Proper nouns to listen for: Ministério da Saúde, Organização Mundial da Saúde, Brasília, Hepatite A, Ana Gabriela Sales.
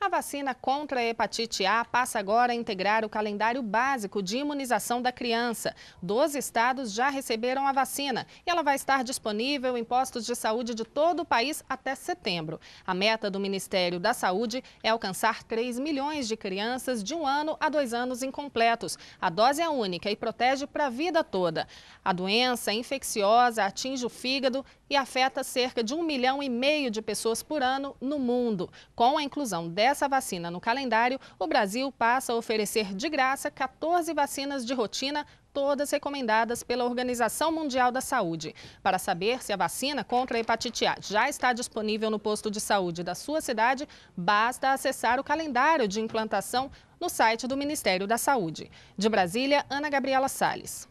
A vacina contra a hepatite A passa agora a integrar o calendário básico de imunização da criança. 12 estados já receberam a vacina e ela vai estar disponível em postos de saúde de todo o país até setembro. A meta do Ministério da Saúde é alcançar 3 milhões de crianças de 1 ano a 2 anos incompletos. A dose é única e protege para a vida toda. A doença é infecciosa, atinge o fígado e afeta cerca de 1,5 milhão de pessoas por ano no mundo. Com a inclusão dessa vacina no calendário, o Brasil passa a oferecer de graça 14 vacinas de rotina, todas recomendadas pela Organização Mundial da Saúde. Para saber se a vacina contra a hepatite A já está disponível no posto de saúde da sua cidade, basta acessar o calendário de implantação no site do Ministério da Saúde. De Brasília, Ana Gabriela Sales.